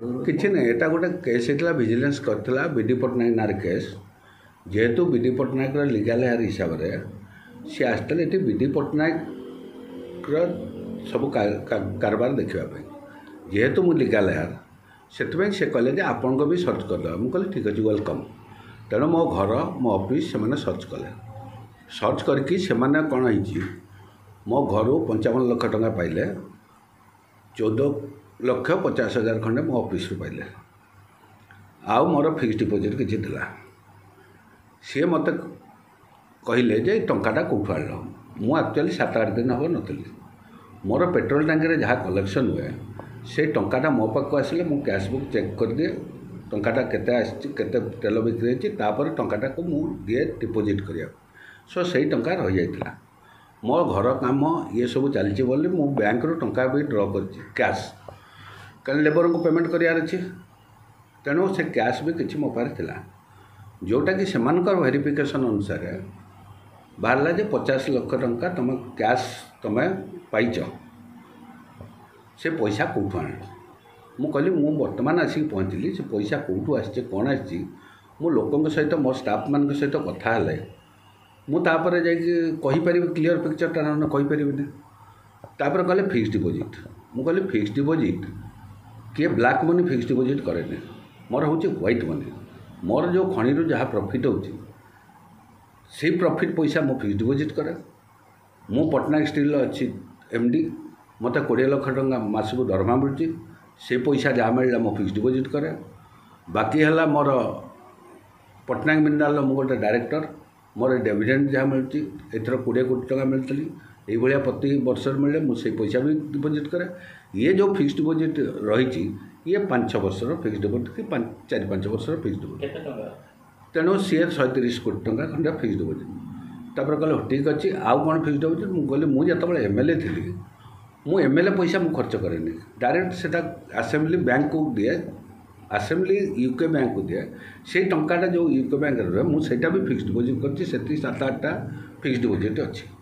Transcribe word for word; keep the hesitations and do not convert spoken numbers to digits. किसी ना एटा गोटे केस होता विजिलेंस करता बीडी पट्टनायक नार केस जेहेतु बीडी पट्टनायक लीगल हायर हिसाब से सी आसते ये बीडी पट्टनायक सब कारबार देखापी जेहेतु मुझे लीगल हायर से कहले आपण को भी सर्च करदे मुझे ठीक अच्छे वेलकम तेणु मो घर मो ऑफिस से सर्च कले सर्च करके कौन हो मो घर पंचावन लाख टका पाइले चौदह लक्ष पचास हजार खंडे मो ऑफिस पाइले आउ मोर फिक्स डिपोजिट किसी सी मत कहले जे टाटा कौटू आड़ मु एक्चुअली सात आठ दिन हम नी मोर पेट्रोल टांकी जहाँ कलेक्शन हुए से टाटा मो पाक आसिले मु कैश बुक चेक कर दिए टाटा केत तेल बिक्री होपर टाटा को मुझे डिपोजिट करा सो से टा रही जाता मो घर काम ये सब चलती बोली मु बैंक रु टा भी ड्र कर कैश कहीं लेबर को पेमेंट करार अच्छे तेणु से कैश भी किसी मो पाला जोटा कि वेरिफिकेशन अनुसार बाहर जे पचास लाख टंका तुम कैश तुम्हें पाइच से पैसा कौटू आण मुझे मु बर्तमान आसिक पहुँचली से पैसा कौटू आसी कौन आसों सहित मो स्टाफ मान सहित कथा मुझे जापर क्लीयर पिक्चरटा ना कहीपरि तापर कहले फिक्स डिपोजिट मुझे फिक्स डिपोजिट किए ब्लैक मनी फिक्स डिपोजिट कैना मोर हूँ व्हाइट मनी मोर जो खणी जहाँ प्रॉफिट होती से प्रॉफिट पैसा मो फिक्स डिपोजिट करे मु पटनायक स्टील अच्छी एमडी मत कोड़े लाख टका मासक दरमा मिलूँ से पैसा जहाँ मिलला मो फिक्स डिपोजिट करे बाकी है मोर पटनायक मिनराल मु गोटे डायरेक्टर मोर डिविडेंड जहाँ मिलूँ एथर कोड़े कोटी टका मिलती ये प्रति वर्ष मिले मुझे पैसा भी डिपोजिट करे ये जो फिक्स डिपोजिट रही ये पांच वर्षर फिक्स डिपोजिट कि चार पाँच वर्षर फिक्स डिपोजिट तेणु सी सैंतीस कोटी टका खंडे फिक्स डिपोजिट तापर कहले ठीक अच्छे आउ कौन फिक्स डिपोजिट मुझे मुझे जो एमएलए थी मु एमएलए पैसा मु खर्च कैनि डायरेक्ट से आसेम्बली बैंक को दिए आसेम्बली यूके बैंक को दिए से टाटा जो यूके बैंक रही मुझे भी फिक्स डिपोजिट करती से सात आठटा फिक्स डिपोजिट अच्छी।